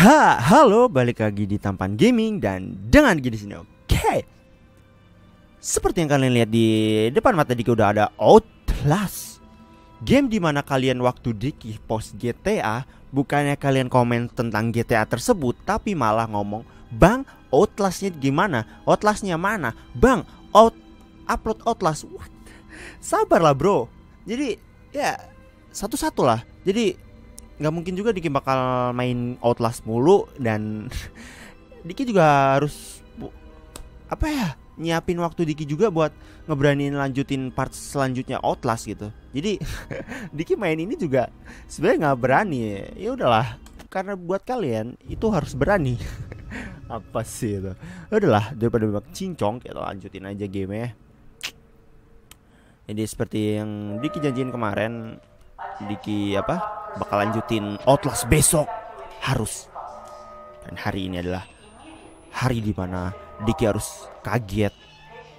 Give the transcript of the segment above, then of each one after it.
Halo, balik lagi di Tampan Gaming dan dengan gini sini. Oke. Seperti yang kalian lihat di depan mata Diki udah ada Outlast. Game dimana kalian waktu Diki post GTA, bukannya kalian komen tentang GTA tersebut, tapi malah ngomong, "Bang, Outlastnya gimana? Outlastnya mana? Bang, upload Outlast." What? Sabarlah, bro. Jadi, ya satu-satu lah. Jadi nggak mungkin juga Diki bakal main Outlast mulu, dan Diki juga harus nyiapin waktu Diki juga buat ngeberaniin lanjutin part selanjutnya Outlast gitu. Jadi Diki main ini juga sebenarnya nggak berani. Ya udahlah, karena buat kalian itu harus berani. Apa sih itu? Udahlah, daripada bebek cincong, kita lanjutin aja game ya. Jadi seperti yang Diki janjiin kemarin, Diki bakal lanjutin Outlast besok harus. Dan hari ini adalah hari dimana Diki harus kaget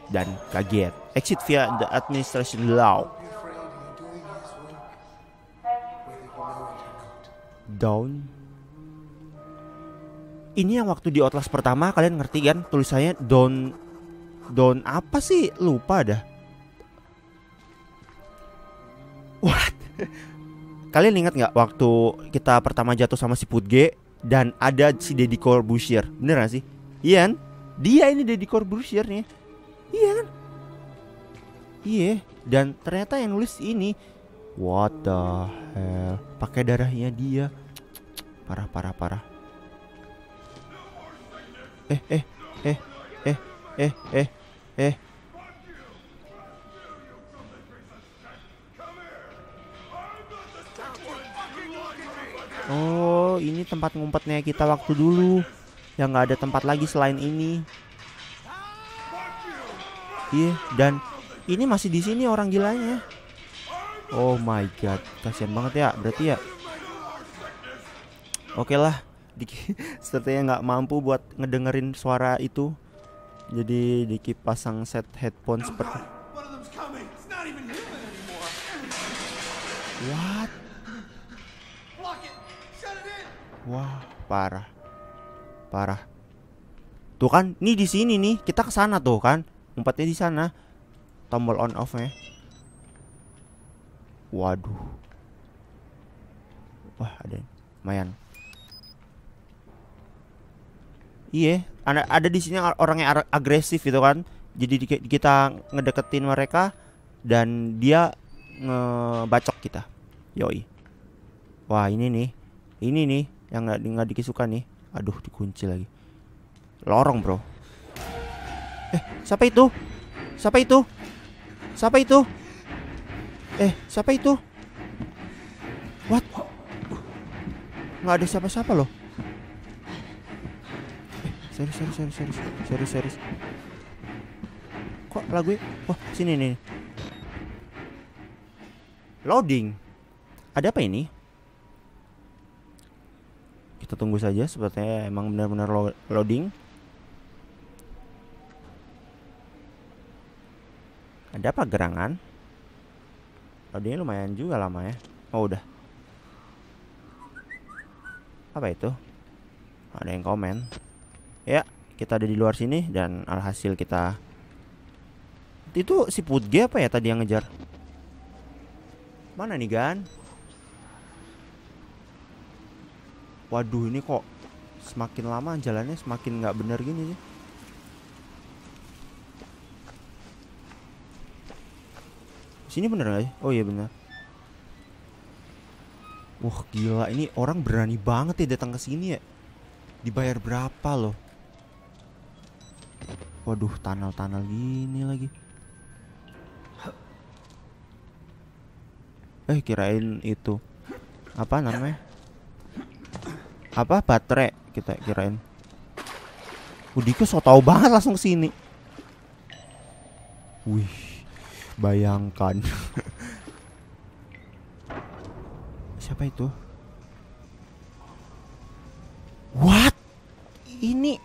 dan kaget. Exit via the administration law. Down. Ini yang waktu di Outlast pertama kalian ngerti kan tulisannya down apa sih? Lupa dah. What? Kalian ingat nggak waktu kita pertama jatuh sama si Putge dan ada si Deddy Corbusier, bener gak sih? Iya kan? Dia ini Deddy Corbusier nih. Iya kan? Iya. Dan ternyata yang nulis ini, what the hell, pakai darahnya dia. Parah. Eh. Oh, ini tempat ngumpetnya kita waktu dulu, yang nggak ada tempat lagi selain ini. Iya, dan ini masih di sini orang gilanya. Oh my god, kasihan banget ya, berarti ya. Oke lah, Diki sepertinya nggak mampu buat ngedengerin suara itu, jadi Diki pasang set headphone seperti. What? Wah, parah. Tuh kan, nih di sini nih, kita ke sana tuh kan. Umpatnya di sana. Tombol on off-nya. Waduh. Wah, ada yang lumayan. Iya, ada di sini orangnya agresif gitu kan. Jadi kita ngedeketin mereka dan dia ngebacok kita. Yoi. Wah, ini nih yang nggak Diki suka nih. Aduh, dikunci lagi. Lorong, bro. Siapa itu? What? Nggak ada siapa-siapa loh. Serius. Kok lagu? Wah, sini nih. Loading. Ada apa ini? Kita tunggu saja, sepertinya emang benar-benar loading. Ada apa gerangan? Loadingnya lumayan juga lama ya. Oh udah. Apa itu? Ada yang komen. Ya, kita ada di luar sini dan alhasil kita. Itu si Putge apa ya tadi yang ngejar? Mana nih Gan? Waduh, ini kok semakin lama jalannya semakin nggak bener gini sih. Sini bener nggak sih? Oh iya bener. Wah gila, ini orang berani banget ya datang ke sini ya. Dibayar berapa loh? Waduh, tunnel gini lagi. Kirain itu apa namanya? Apa baterai kita kirain. Diki so tau banget langsung sini. Wih, bayangkan. Siapa itu? What? Ini,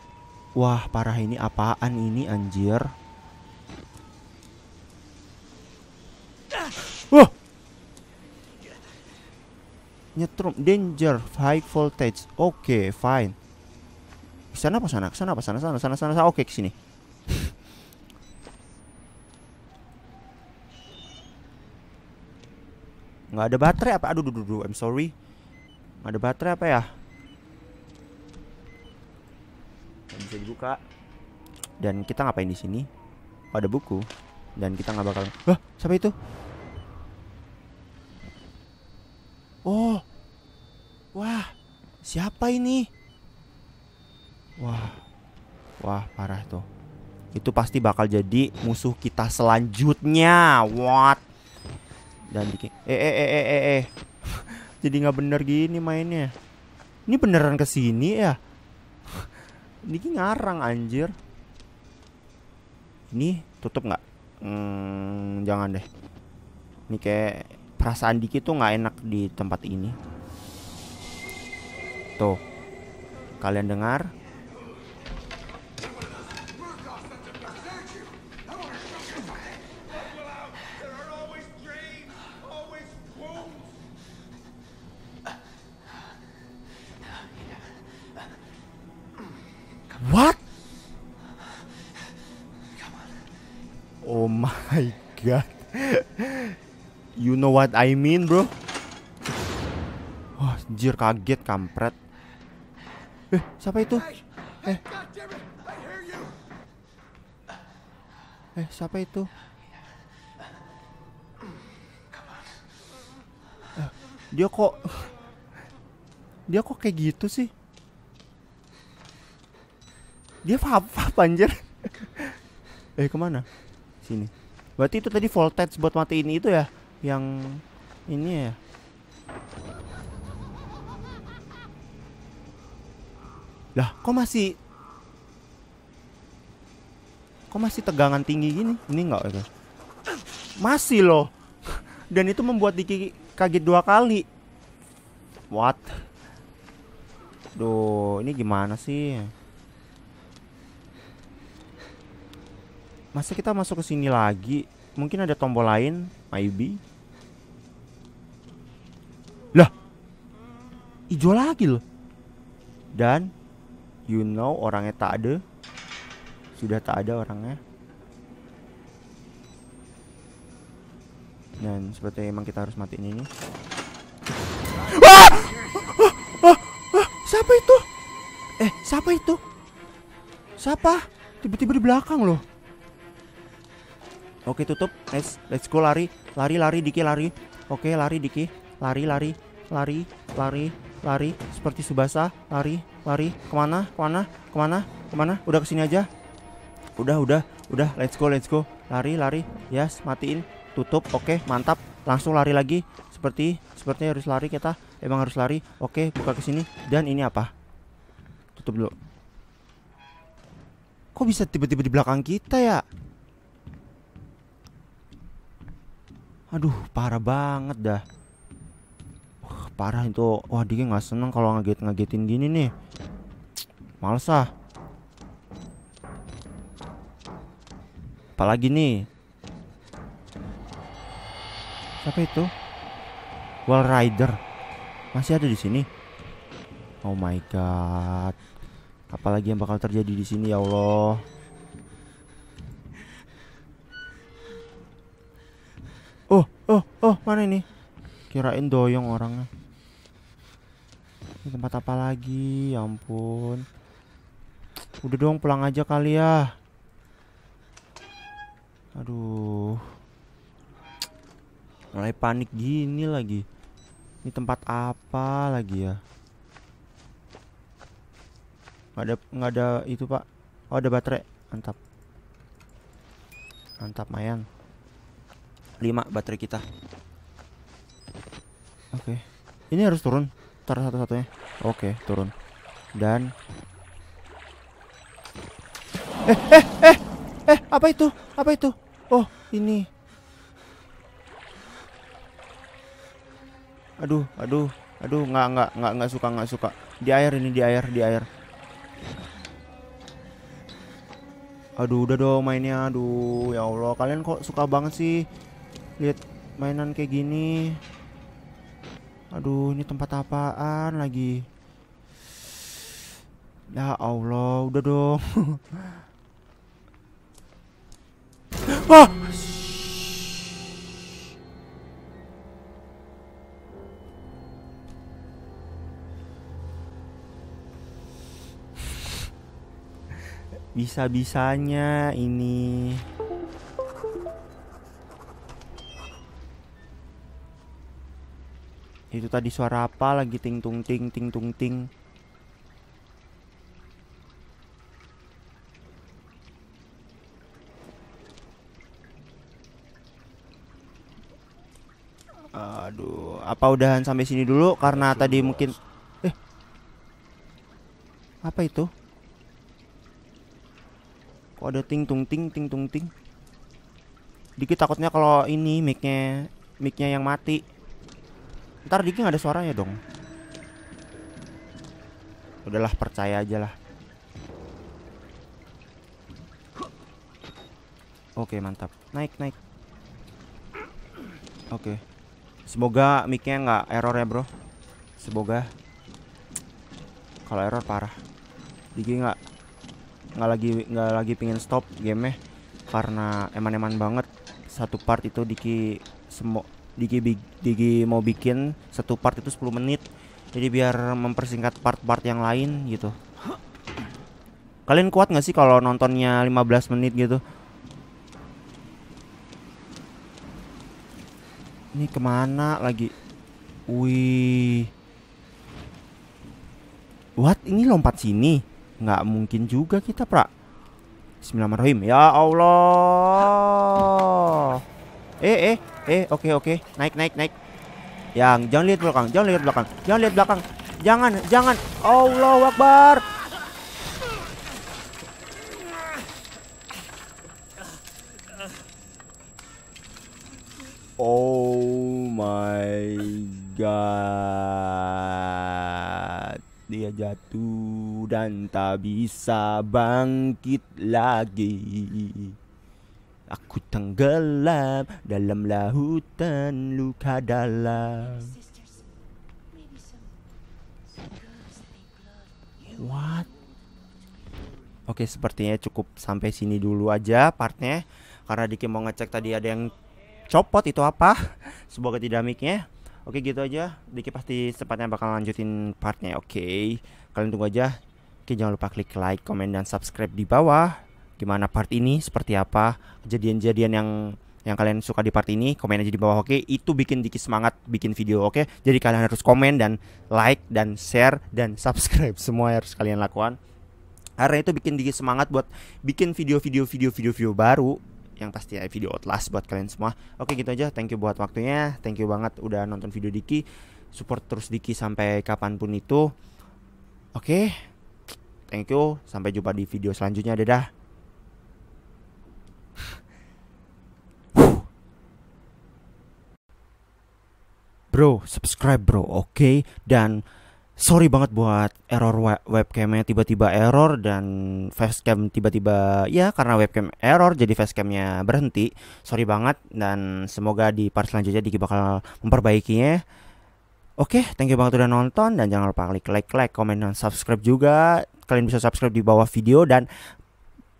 wah parah, ini apaan ini anjir? nyetrum, danger, high voltage. Oke, fine. Sana apa sana? Sana apa sana? Sana sana sana. Oke, ke sini. Nggak ada baterai apa? Aduh, I'm sorry. Nggak ada baterai apa ya? Nggak bisa dibuka. Dan kita ngapain di sini? Ada buku. Dan kita nggak bakal. Hah, siapa itu? Oh. Wah, siapa ini? Wah. Wah, parah tuh. Itu pasti bakal jadi musuh kita selanjutnya. What? Dan bikin jadi nggak bener gini mainnya. Ini beneran kesini ya? Diki ngarang anjir. Ini tutup nggak? Jangan deh. Ini kayak perasaan Diki tuh nggak enak di tempat ini. Tuh, kalian dengar? What? Oh my god. You know what I mean, bro? Oh, anjir, kaget kampret. Siapa itu? Siapa itu? Dia kok kayak gitu sih? Dia apa anjir? Kemana? Sini. Berarti itu tadi voltage buat matiin itu ya? Yang ini ya? Lah, kok masih tegangan tinggi gini? Ini enggak itu. Masih loh. Dan itu membuat Diki kaget 2 kali. What? Duh, ini gimana sih? Masa kita masuk ke sini lagi? Mungkin ada tombol lain, maybe. Lah, hijau lagi loh. Dan you know orangnya tak ada. Sudah tak ada orangnya. Dan seperti emang kita harus matiin ini. Ah! Siapa itu? Siapa itu? Siapa? Tiba-tiba di belakang loh. Oke, tutup. Let's go, lari. Lari Diki, lari. Oke, lari Diki. Lari seperti Tsubasa. Lari kemana? Udah kesini aja. Udah, let's go. Lari. Yes, matiin. Tutup. Oke, mantap. Langsung lari lagi. Sepertinya harus lari kita. Emang harus lari. Oke, buka kesini. Dan ini apa? Tutup dulu. Kok bisa tiba-tiba di belakang kita ya? Aduh, parah banget dah. Parah itu. Wah, Diki nggak seneng kalau ngagetin gini nih. Males ah. Apalagi nih. Siapa itu? Wall Rider. Masih ada di sini. Oh my god. Apalagi yang bakal terjadi di sini ya Allah. Oh, mana ini? Kirain doyong orangnya. Ini tempat apa lagi? Ya ampun. Udah dong, pulang aja kali ya. Aduh. Mulai panik gini lagi. Ini tempat apa lagi ya? Nggak ada itu, Pak. Oh, ada baterai. Mantap. Mantap, Mayan. 5 baterai kita. Oke. Ini harus turun. Ntar satu-satunya. Oke, turun. Dan apa itu? Apa itu? Oh, ini. Aduh, nggak suka. Di air. Aduh, udah dong mainnya. Aduh, ya Allah, kalian kok suka banget sih lihat mainan kayak gini. Aduh, ini tempat apaan lagi? Ya Allah, udah dong. Ah! Bisa-bisanya ini. Itu tadi suara apa lagi? Ting tung ting ting tung ting. Aduh, apa udahan sampai sini dulu karena tadi mungkin apa itu? Kok ada ting tung ting ting tung ting. Dikit takutnya kalau ini mic-nya yang mati. Ntar Diki nggak ada suaranya dong. Udahlah, percaya aja lah. Oke, mantap. Naik, naik. Oke. Semoga mic-nya nggak error ya, bro. Semoga. Kalau error parah. Diki nggak lagi pingin stop game-nya karena eman-eman banget. Satu part itu Diki mau bikin satu part itu 10 menit. Jadi biar mempersingkat part-part yang lain gitu. Kalian kuat gak sih kalau nontonnya 15 menit gitu? Ini kemana lagi? Wih. What? Ini lompat sini? Nggak mungkin juga kita, pra. Bismillahirrahmanirrahim. Ya Allah. Oke. Naik. Yang jangan lihat belakang. Jangan. Allahu Akbar. Oh my God. Dia jatuh dan tak bisa bangkit lagi. Aku tenggelam dalam lautan luka dalam. What? Oke, sepertinya cukup sampai sini dulu aja partnya. Karena Diki mau ngecek tadi ada yang copot itu apa. Semoga tidak mic-nya. Oke, gitu aja. Diki pasti secepatnya bakal lanjutin partnya. Oke, kalian tunggu aja. Oke, jangan lupa klik like, komen, dan subscribe di bawah. Gimana part ini, seperti apa kejadian-kejadian yang kalian suka di part ini, komen aja di bawah. Oke, itu bikin Diki semangat bikin video. Oke, jadi kalian harus komen dan like dan share dan subscribe, semua harus kalian lakukan karena itu bikin Diki semangat buat bikin video-video baru yang pasti video Outlast buat kalian semua. Oke, gitu aja. Thank you buat waktunya, thank you banget udah nonton video Diki. Support terus Diki sampai kapanpun itu. Oke, thank you, sampai jumpa di video selanjutnya. Dadah. Bro, subscribe bro, oke. Dan sorry banget buat error webcamnya tiba-tiba error dan facecam tiba-tiba ya karena webcam error jadi facecamnya berhenti. Sorry banget dan semoga di part selanjutnya Diki bakal memperbaikinya. Oke, thank you banget udah nonton dan jangan lupa klik like, komen, dan subscribe juga. Kalian bisa subscribe di bawah video dan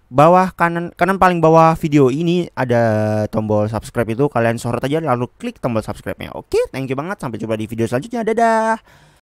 bawah kanan paling bawah video ini ada tombol subscribe itu, kalian sorot aja lalu klik tombol subscribe-nya. Oke, thank you banget, sampai jumpa di video selanjutnya. Dadah.